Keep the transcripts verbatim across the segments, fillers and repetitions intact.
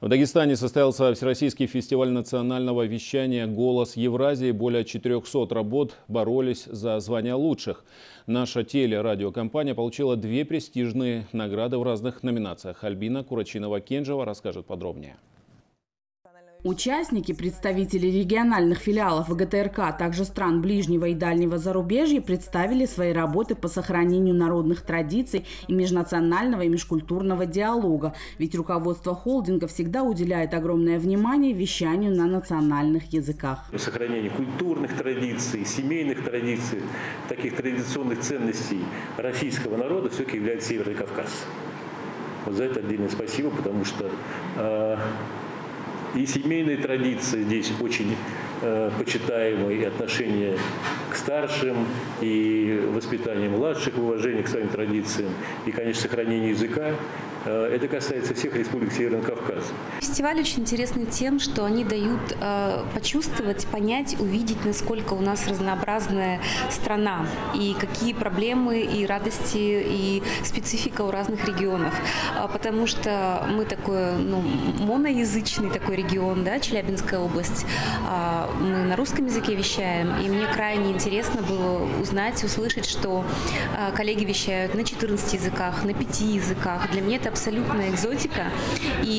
В Дагестане состоялся Всероссийский фестиваль национального вещания «Голос Евразии». Более четырехсот работ боролись за звания лучших. Наша телерадиокомпания получила две престижные награды в разных номинациях. Альбина Курачинова-Кенжева расскажет подробнее. Участники, представители региональных филиалов ВГТРК, а также стран ближнего и дальнего зарубежья, представили свои работы по сохранению народных традиций и межнационального и межкультурного диалога. Ведь руководство холдинга всегда уделяет огромное внимание вещанию на национальных языках. Сохранение культурных традиций, семейных традиций, таких традиционных ценностей российского народа все-таки является Северный Кавказ. Вот за это отдельное спасибо, потому что... Э И семейные традиции здесь очень э, почитаемые, и отношение к старшим, и воспитание младших, уважение к своим традициям, и, конечно, сохранение языка. Э, это касается всех республик Северного Кавказа. Фестиваль очень интересный тем, что они дают э, почувствовать, понять, увидеть, насколько у нас разнообразная страна, и какие проблемы, и радости, и специфика у разных регионов. Э, потому что мы такой, ну, моноязычный такой регион. регион, да, Челябинская область. Мы на русском языке вещаем, и мне крайне интересно было узнать, услышать, что коллеги вещают на четырнадцати языках, на пяти языках. Для меня это абсолютная экзотика, и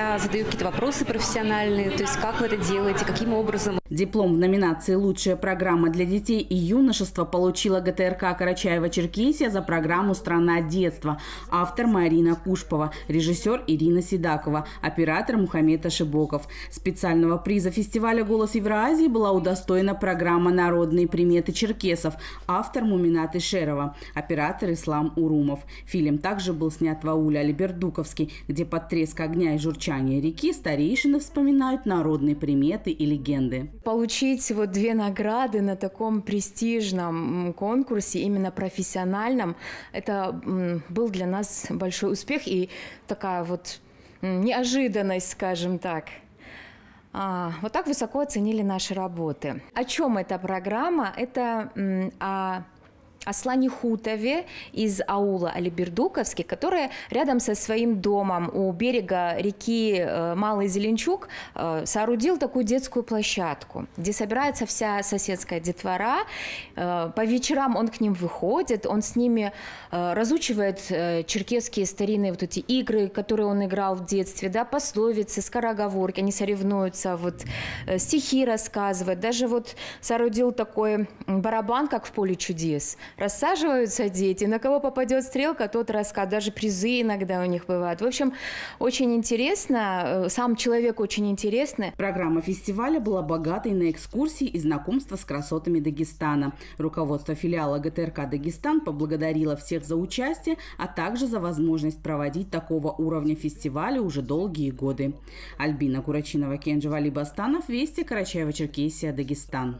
я задаю какие-то вопросы профессиональные, то есть как вы это делаете, каким образом. Диплом в номинации «Лучшая программа для детей и юношества» получила ГТРК Карачаево-Черкесия за программу «Страна детства». Автор Марина Кушпова, режиссер Ирина Седакова, оператор Мухаммед Ашибоков. Специального приза фестиваля «Голос Евразии» была удостоена программа «Народные приметы черкесов». Автор Муминат Ишерова, оператор Ислам Урумов. Фильм также был снят в ауле Алибердуковский, где под треск огня и журчание реки старейшины вспоминают народные приметы и легенды. Получить вот две награды на таком престижном конкурсе, именно профессиональном, это был для нас большой успех и такая вот неожиданность, скажем так. Вот так высоко оценили наши работы. О чем эта программа? Это о Аслане Хутове из аула Алибердуковский, которая рядом со своим домом у берега реки Малый Зеленчук соорудил такую детскую площадку, где собирается вся соседская детвора. По вечерам он к ним выходит, он с ними разучивает черкесские старинные вот эти игры, которые он играл в детстве, да, пословицы, скороговорки, они соревнуются, вот, стихи рассказывают, даже вот соорудил такой барабан, как в поле чудес. Рассаживаются дети, на кого попадет стрелка, тот рассказ, даже призы иногда у них бывают. В общем, очень интересно, сам человек очень интересный. Программа фестиваля была богатой на экскурсии и знакомства с красотами Дагестана. Руководство филиала ГТРК «Дагестан» поблагодарило всех за участие, а также за возможность проводить такого уровня фестиваля уже долгие годы. Альбина Курачинова, Кенжи Вали Бастанов, Вести, Карачаево-Черкесия, Дагестан.